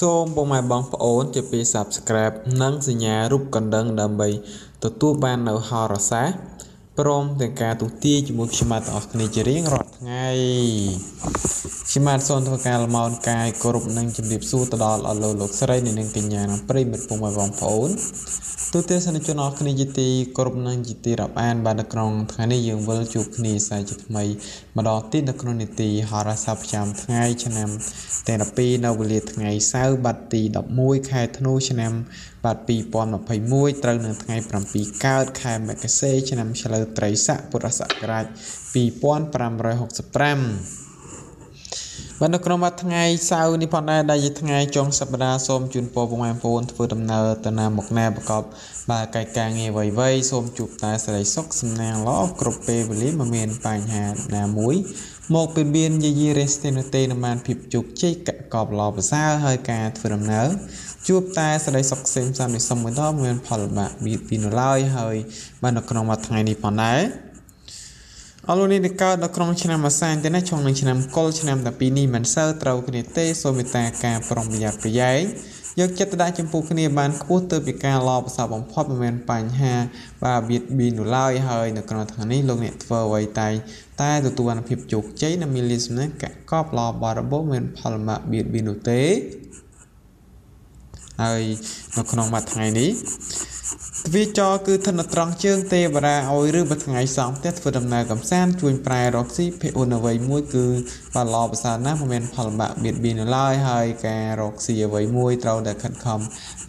សូម បងប្អូន ជាពី Subscribe និងការទូទាយជាមួយខ្ញុំបាទអរគ្នាជារៀងរាល់ថ្ងៃ បាននៅក្នុងមួយថ្ងៃសៅរ៍នេះផងដែរដែលជាថ្ងៃចុងសប្តាហ៍សូមជូនពរបងប្អូនធ្វើដំណើរទៅណាមកណាប្រកបដោយកិច្ចការងារអ្វីៗសូមជួបតែសេរីសុខសំណាងល្អគ្រប់ពេលវេលាមិនមានបញ្ហាណាមួយមកពេលមានយាយរេស្ទីនោះទេ អលូនីនកាលនៅក្នុងឆ្នាំផ្សាយតែនេះ វាចោគឺធនត្រង់ជើងទេវរាអោយឬបថ្ងៃសងផ្ទះធ្វើដំណើរកំសាន្តជួយប្រែរកស៊ីភេអូនអ្វីមួយគឺបានឡបសាណាមិនមែនផលបាក់បៀតបៀនឡើយហើយការរកស៊ីអ្វីមួយត្រូវតែខិតខំ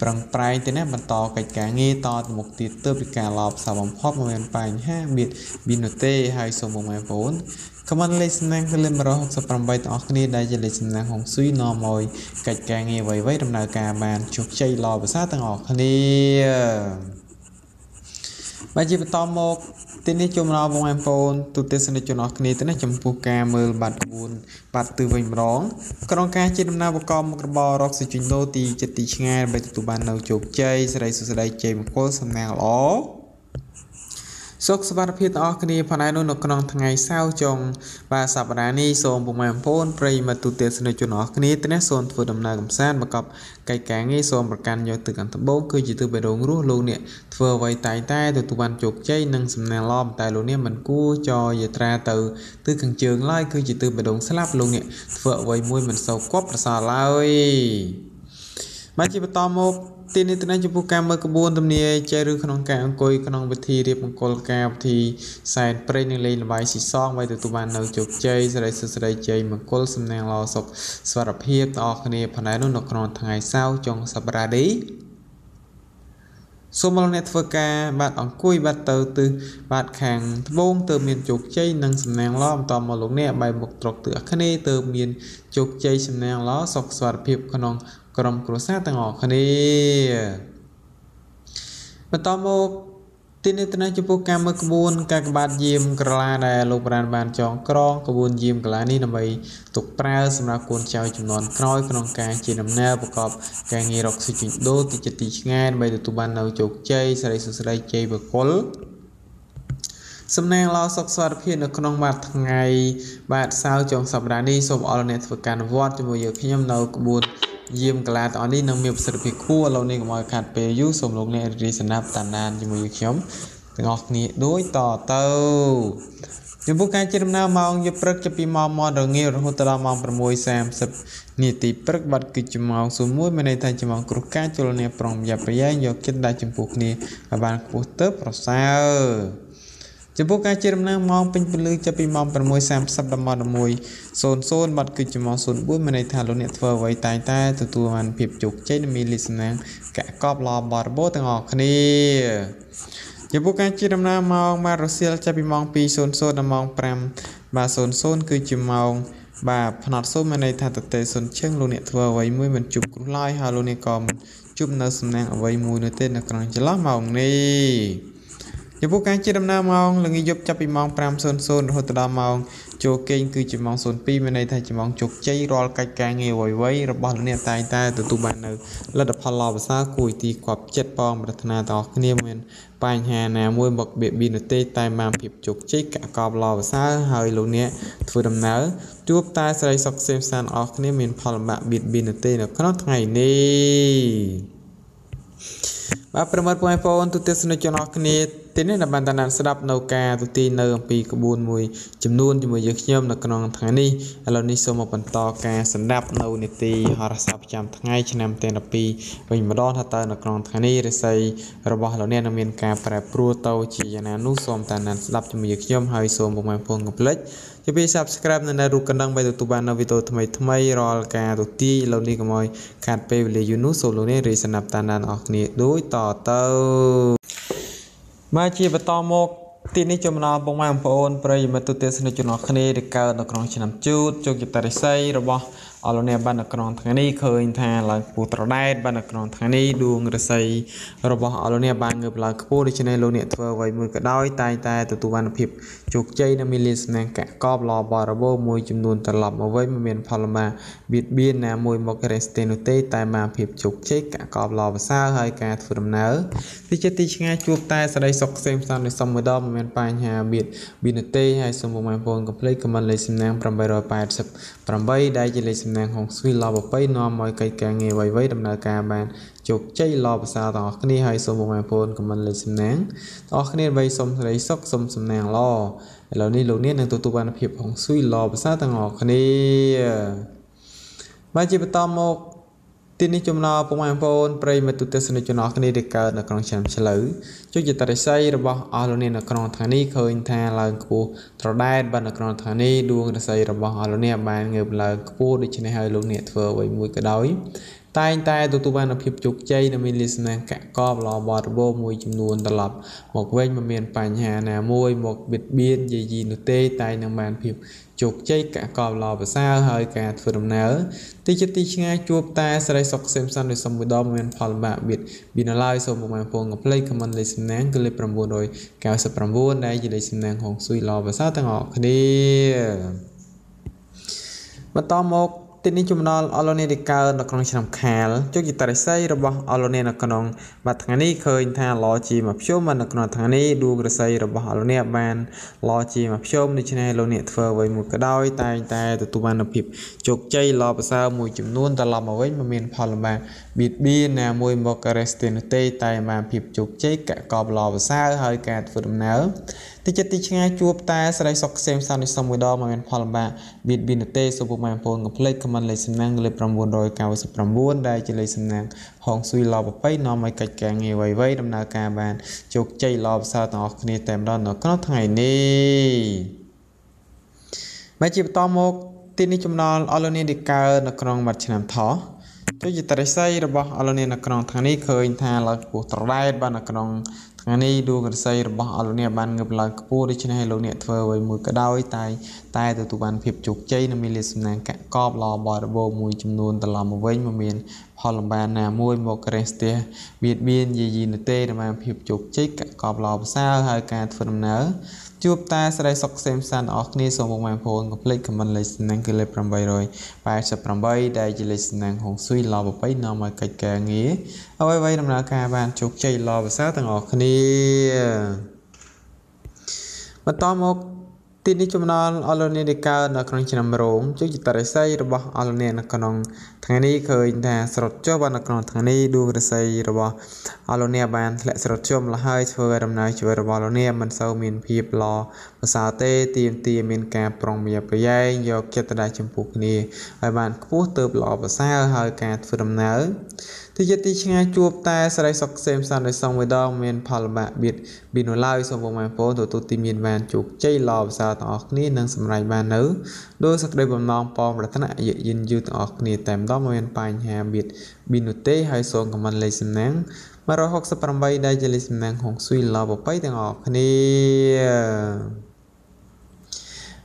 ប្រឹងប្រែងទេណាបន្តកិច្ចការងារតមុខទៀតទៅពីការឡបសាបំផុតមិនមែនបញ្ហាបៀតបៀននោះទេហើយសូមបងប្អូន ខមមិនលេសនឹងគលឹមរហូត សុខសบายភាពដល់គ្នាផ្នែកនោះនៅក្នុងថ្ងៃសៅរ៍ចុងបាទសប្តាហ៍នេះសូមពុកម៉ែបងប្អូនប្រិយមិត្តទូទាំង ទីនេះទៅនឹងចំពោះការមើលក្បួនដំណៀចជ័យឬក្នុងការអង្គុយក្នុងវិធីរៀបមង្គលការពិធីសែនព្រេងនិងលេងល្បាយស៊ីសង សូមមកអ្នកធ្វើការបាទអង្គុយបាទទៅ ទីនេះទៅនឹងចំពោះការមើលក្បួនកាកបាទយាមក្រឡាដែលលោកបានចងក្រងក្បួនយាមក្រឡានេះដើម្បីទុកប្រើសម្រាប់កូនចៅចំនួនក្រោយក្នុងការជាដំណើរប្រកបការងាររកស៊ីជិញដូរទីចិត្តទីឆ្ងាយដើម្បីទទួលបាននៅជោគជ័យសេរីសុខសេរីជ័យបុគ្គល សំណែងឡោសកស្វារភាពនៅក្នុងបាទសៅចុងសប្តាហ៍នេះសូមអរអ្នកធ្វើការវត្តជាមួយយើងខ្ញុំនៅក្បួន យាមកាឡាតនេះនឹងមានប្រសិទ្ធភាពខ្ពស់ឥឡូវនេះកុំឲ្យខាត់ពេលយូរសូមលោកអ្នករីសណាប់តាណាជាមួយយើងខ្ញុំទាំងអស់គ្នាដូចតទៅចំពោះការជិះដំណើរម៉ោងយប់ព្រឹកចាប់ពីម៉ោង ចំពោះការជិះដំណើរម៉ោងពេញពលឺចាប់ពីម៉ោង 6:00 ដល់ម៉ោង 7:00 គឺ ជុំនៅសំណាងអ្វីមួយនៅទេនៅក្នុងចន្លោះម៉ោងនេះ ចំពោះការជិះដំណើរម៉ោងពេញពលឺចាប់ពីម៉ោង 2:00 ដល់ម៉ោង 5:00 គឺ ជុំនៅសំណាងអ្វីមួយនៅទេនៅក្នុងចន្លោះម៉ោងនេះ Yopu can chip nam mong, lung yop chappy mong pram son son, hotada mong, choking, kuchi mong son piminate mong chok chay, roll kakangi, way, rabal near tai tai to two banner, let the palab saku, tea, quap, jet palm, ratanata, or knimmen, pine hand, and wombok being a tay time man pip chok chick, a couple of sa, how illuminate, to them now, two of ties, I suck same sand or knimmen, palmat being a tay, no cannot hide. But from my phone to test nature knock knit. Tin abandoned slap no care to tea no peak boon we, Jim noon to my yum no canon tiny, alone some open talk and snap no nitty, harasap jam tangam ten a pea, when Madonna turn a cron tiny, say, Robalon mean camp, pruto, chi and I knew something and slap to my yum high some of my phone plate. You be subscribed and I rook down by the tubana with automate my roll can to tea, lonigamoy, can't pay you know so lonely reason up than an ocne do it or. My chief atomic Teenage Mona Boman Pon, pray to test national cane, the car, the crunching of two, chocolate say, Roba, Alone Banacron Tani, current hand like Putronite, Banacron Tani, doing the say, Roba, Alone Bang of Black Polish and Alone at 12, I milk now, tie tied to one pip, choke chain a millions, nank, cobbler, barabo, moojum, don't love away, men, palma, beat bean, and mooj mocker, stenotate, time, and pip, choke chick, a cobbler of a sal, high cat for them now. Teacher teaching at two ties, I sock same sound with some dumb. Mình phải nhà biệt biệt tê hay xong một màn phôn complete comment lấy xem năng pram bay rồi phải sập pram bay đại chỉ lấy xem năng hồng suy lo và bay non mọi cây càng nghề vầy vấy đầm nở cà bàn chụp chay lo và sao tỏ cái này hay xong một màn phôn comment lấy xem năng tỏ cái này vây xong lấy sốc xong xem năng lo rồi này lúc này năng tụi bạn hiệp hồng suy lo và sao tỏ cái này mà chỉ bắt tao một Tini chum na pong phone, pray me to test the Jonakni, the card, the cruncham shallow. Jogitari say about Alone a cron tani, coin tan like pool, trodide, but a cron tani, doing the say about Alone, buying up like pool, the chinny high lunet for way we could die. Tying tied to one of hip chok jay, the millions and cat cob law, bought bomb which you the lap. Mok way, my man, pine hand, and moy, mok bit beard, ye no tay, tying a man pip. Chụp cháy cả cò lò và sao hơi cả vừa đồng nở tí chứ ngay chụp ta sẽ đây sọc xem xong với đó một mình phá là bạc biệt bình lai xong một màn phôn ngập lấy comment lấy xem nán cứ lấy pram buồn rồi cao sập pram buồn đây chỉ lấy xem nán hồn suy lò và sao ta ngọt đi mà to một Tin ni chum nol alone the car, the crunch of cal, Jogitari say, Roba, alone a canon, but Hane, current hand, lodging of showman, the crotane, do the say, Roba, alone ban, lodging of showman, the chinelonate for way mukadai, tying tied to one of pip, Jog Jay, Lobasa, Mujim noon, the lama way, Mamin Palma, beat bean, and Moimboka rest in the day, time, and pip, Jog Jay, Cobbler of a side, high cat for them now. Teacher teaching I chụp tay sẽ sọc xem sao xong với đó mà mình phá là biết bình tê số bộ mạng phôn ngập lấy comment lấy xem năng lấy pram buồn rồi cao sập pram buồn đây chỉ lấy xem năng hòn suy lò bọc bay nó mới cạch càng nghề vầy vây đâm nào cả bàn chụp chay lò sao tỏ này tèm đó nó có thằng này mấy chị to một tin đi chụp non alone đi cao nó còn mặt chân thỏ Jogitari say about Alone a cron tani, coin tan like water ride, banacron, tani, do the say about Alone bang of like porridge and hello net for a mukadawi tie, tied to one pip chok chain, a million and cob law, bought a bomb which noon the lamb of Wayman, Hollabana, Moon Walker, rest there, beat being ye in the day, the man pip chok chick, cob law of sal, high cat for them now. Chụp ta sẽ sọc xem sàn ốc ní xong một mạng phôn ngập lấy cầm lấy xin năng kê lê pram bay rồi và sập pram bay đại dì lấy xin năng hồn suy lò và bấy nó mà cách kè nghĩa ở vây vây nằm nào kè bàn chụp chay lò và sát tầng ốc ní mà to một tin đi chụm non Alone đi cao nó còn chìm nằm rộn chụp dì ta để xây rồi bỏ Alone nó còn thằng này khởi thà sọt cho bạn nó còn thằng này đua để xây rồi bỏ Alone bạn lại sọt cho là hai chơi đầm này chơi rồi bỏ Alone mình sau mình phìp lò và sao tê tìm tìm mình cả prong bây giờ bây giờ do kia ta đã chấm phục này ai bạn phú từ lò và sao hơi cả phù đầm nở thì giờ tí ngay chụp ta sẽ sọc xem sao để xong với đó mình phá là bạn biết bị nổi lao xong vào màn phố rồi tôi tìm mình bạn chụp chơi lò và sao tao này năng sầm lại bạn nữ đôi sắc đây bằng non pom là thế này dễ nhìn dư tao này tạm đó Môi anh phải nhà biệt Binute hay xong của mình lấy xem nắng Mà rồi học sắp rằm bay đây cho lấy xem nắng Hồng suy lò bộ bay tăng ngọt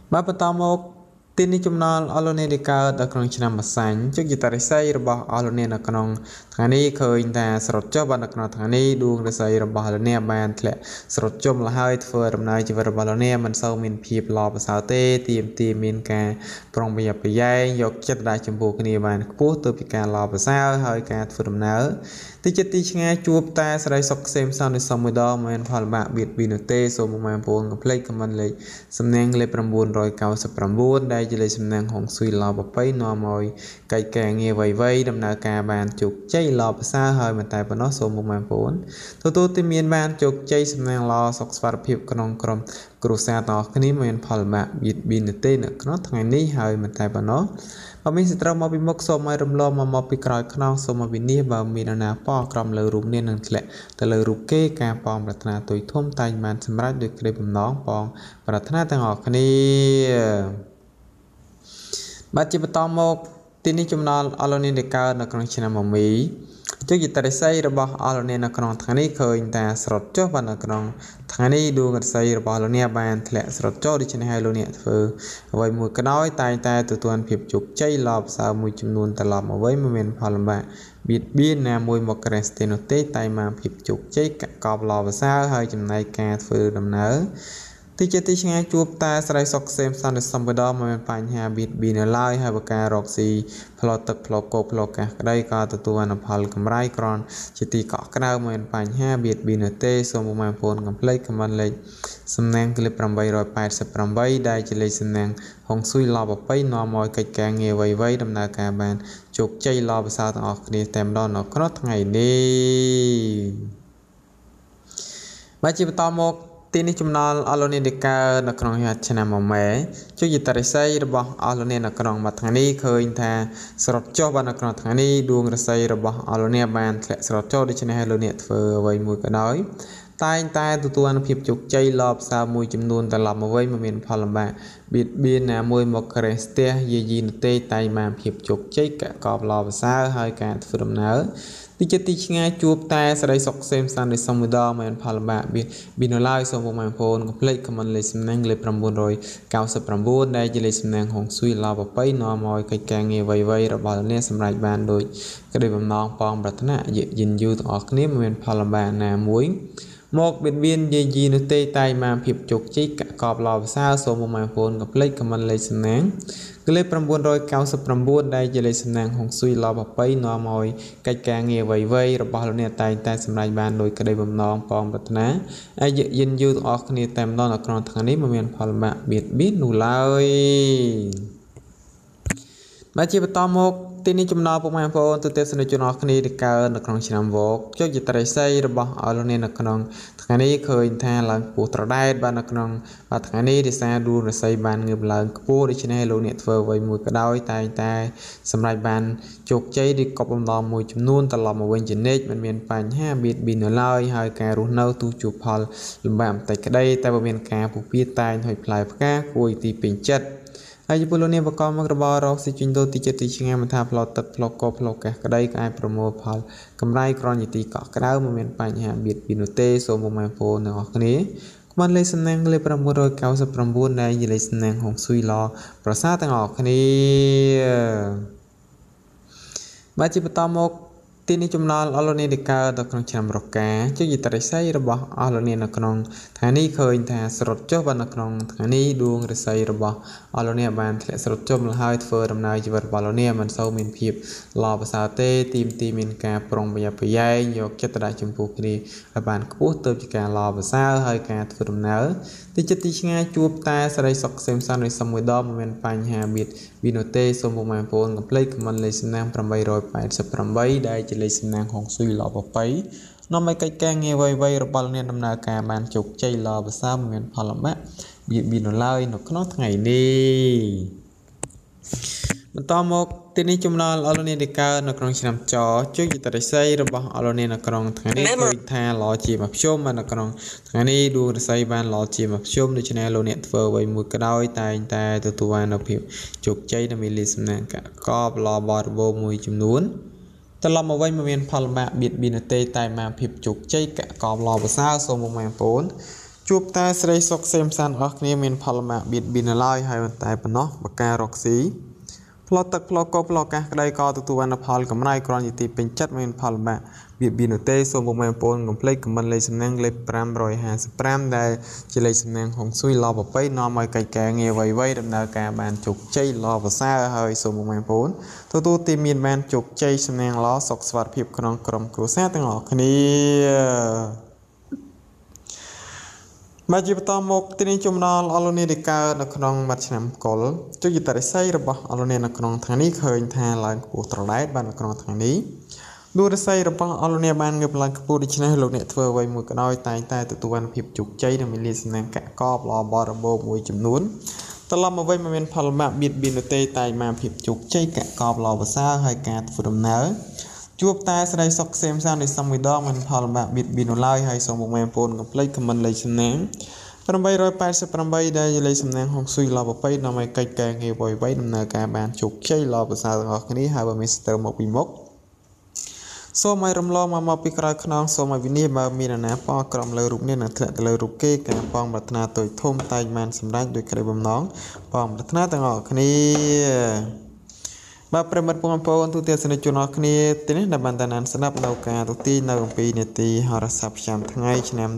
Mà bắt đầu một Tini Kimnal Alonenica, the Croncham Sang, Jugitarisai, Alonena Canong, Tani, Cointa, Srotjob and the Knotani, doing the Sayer Balonea Bantle, Srotjom Lahite for Niger Balonea and so many people of Sate, TMT Minka, Prombia Pia, your cat Dachim Bokni, and Put to Pican Labasal, how I can't for them now. Teacher teaching a tube ties, I sock same sound is some with them and fall back with Binute, so my bone play commonly, some Nangle Prambun Roy Cows of Prambun. Nang Hong Sui Love of Pay no more, Kai Kang Eva Way, Namnaka Ban Chuk Jay Love, Saha, and Type and also Muman Pone. Tototi mean man chok chase Nang Laws, Oxford Pip Cronkrum, Crusat of Knim and Palma, it being a tin, not any how and type and all. But Miss Drama be mock so my room loma moppy cry crown, so my be nearby me and a park from the room in and clap the little cake and palm ratana to it home time man some right the crib and long palm, but at nothing of knee. But if Tomok, Tinichumnal, Alone the car, the connection among me, Jugitarisai about Alonena Cron, Tanico in dance, Rotjovana Cron, Tani do say Balonia band, let's Rotjorich and Halonet for away Mukanoi, Tita to 1 pip chuk, Jay Lobs, Muchum Talam, away Mumin Palma, Bit Bean and Mumocrestino Tate, Time and Pip Chuk, Jake, Cobb Lobs, Hajim, I can't food them now. Teacher teaching a tube task, I sock same sound as some with all my pine habit being alive, have a car, roxy, plot the clock, clock, and cry car to 2 and a palcom, ricron, chitty cock, crown, and pine habit being a taste, some of my phone can play command like some name clip from by or pipes from by, digilation name, Hong Sui love of pay no more, kicking away, wait on the cabin, choke chay love south of the damn don or crot, my day. But if Tomok. Tinichumnal, Alone the car, the crong had Chenamome, Jugitarisai about Alone a crong matani, cointa, Srotjob and a crotani, doing the say about Alone band, let's rotorich and Halonet for away Mukanoi. Time tied to 2 and a pip chuk, Jay Lob, Samuchim noon the Lam away, Mumin Palomba, Bit Bin and Mumokre, Steer, Yejin, Tay, Time and Pip Chuk, Jake, Cobb Lob, Sal, High Cat for them now. Teaching a tube ties, I sock same Sunday some with them and Palma, been alive, some of my phone, complete commonly some Nangle Prambodoi, Cows of Prambod, Nigelism Nang Hong Sui Love of Pay no more, Kakangi, Way, Balnes, and Right Bandoid, Cribum Long Palm Bratana, Yin Youth of Knim and Palma and Wing. Mock between Yin Tay, Time, Pip Chok Chick, Cobb Love Sow, some of my phone, complete commonly some Nang. Clip from Bundoy, Council from Bund, Digelation and Hong Sui Love of Pay, no more, Kakangi, Way, Ballonet, Titas, and Right Band, Lucrebum, Long Palm, Batna, Yin Youth, Orkney, Tam, Donna, Cron, Tanimum, and Palma, Bit, Nulai. Matthew Tomok. Tinichumna put my phone to test the Junokni, the car, the Cronchinam walk, Jugitarisai about Alone a crong, Taniko in tan like Putra died by the crong, but Tanay the sand do the same band of blank, poor rich and hello net for way Mukadai, Tai, some right band, Chok Jay, couple long which noon the lama when Janet, when men pine habit been allowed, how can run out to Chupal, Lubam, take a day, Tabamin camp, Pita, and Hipplife Car, Kuiti Pinchet. I pull on a comic about oxygen to teacher teaching and have lot of clock or clock, a dike I promote pal, come right chronic, crown moment pine hand, bit binute, so moment phone or knee. One lesson angle from Buddha, cows from Buddha, you listen and Hong Sui law, prosat and or knee. But if Tomok. Tinichumnal, Alone the car, the Croncham Roca, Jugitarisai about Alone a crong, Tanico in dance, Rotjob and a crong, Tani doing the say about Alone band, let's Rotjob hide for them Niger Balonium and so many peep, Lava Sate, Team in Camp, Prombia Pia, your Catarachin Pukri, a band quarter, you can lava sal, high cat for them now. Teacher teaching a tube ties, I sock same Sunday, some with them and pine habit, Binote, some of my phone, play common lesson and from by Roy Pines, from by Dai. Nang Hong Sui Love of Pay, no make a gang away by a balloon man chok chay love Sam and Paloma, been allowed in a knot. I day. Tomok, Tinichumnal, Alone the car, no crunchinam chaw, Jugitarisai about Alone a crong, Tanico, Tan, Lodgim of Showman a crong, Tani do the Saiban Lodgim of Showman, the Channel Net for way Mukadai, Tan, Tai, the 2 1 of him, Chok Chay, the Millism, Cobb, Law, Barbo, Mujim Noon. The lama way Palma bit been a day time and pip chuk jake, cob lava sow, so my phone. Chụp tay srei sóc xem san hoặc niêm in palma bịt bì nở loi hay vận tải bẩn nó bạc ca rọc xí. Plot tắc plot có plot cả đây có tụ tụ anh pal cầm này còn gì thì bên chất mình palma bịt bì nở tê so bộ mềm pon cầm play cầm lấy xem năng lấy pram rồi hà pram đây chỉ lấy xem năng hồng suy lo bắp bay nọ mọi cái càng nghe vầy vây đậm đà cả bàn chụp chay lo và xa hơi so bộ mềm pon tụ tụ tìm miền bàn chụp chay xem năng lo sọc sạt phìp con cầm cua sát tiếng ngọt này. Mà chỉ bắt đầu một tin chung đó alone đi cả nó còn mặt chạm cột cho gì tại say rồi bảo alone nó còn thằng ní khởi thang lại của tàu lái bạn nó còn thằng ní đua để say rồi bảo alone bạn gặp lại cái buổi chiều này lúc này thưa với một cái đôi tay tay tụi tôi ăn phìp chục cháy để mình liên sang cả cọp lò bò rồi bò muối chấm nướngตลอดมาไว้มาเป็นพลมาบิดบินเตยตายมาผิบจุกใจกะกอบลอบ่ซาให้กาฝุ่นดำเนื้อจูบตายสไลซอกเซมซานในสมัยดอกมันพลมาบิดบินลอยให้สมบูรณ์แม่ปนกับเพลย์คำมันเลยชนะปรำใบรอยแปดสิบปรำใบได้เลยชนะห้องซุยลอบ่ไปนำไปไกลแกงให้บ่อยไว้ดำเนื้อการบานจุกใจลอบ่ซาต่างกันนี้หาบ่มิสเตอร์มอบิมกโซมัยรำลองมามาปีกรายขนองโซมัยวินิบามีนะป้อกรมเลยรุกเนี่ยนะเถอะเลยรุกเก้แกป้องบัตนาตัวทุ่มไตมันสำรักโดยใครบ่มน้องป้องบัตนาต่างออกนี่มาประเมินพวงพวนตุเตียสนิจุนออกนี่ทีนี้ในบรรดานั้นสนับเราการตุตีในวงปีเนตีหาศัพท์จำทั้งไงฉะนั้น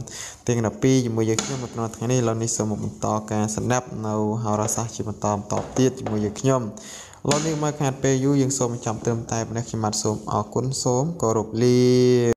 เตียงดับปีอยู่มือเยอะเยี่ยมบัตนาทั้งนี้เราในสมบุญต่อการสนับเราหาศัพท์จิมตอมตอบเตี้ยอยู่มือเยอะเยี่ยมเราเรียกมาแค่เปย์ยูยังโสมจำเติมไตเป็นนักขีมัดโสมออกคุ้นโสมกรุบลี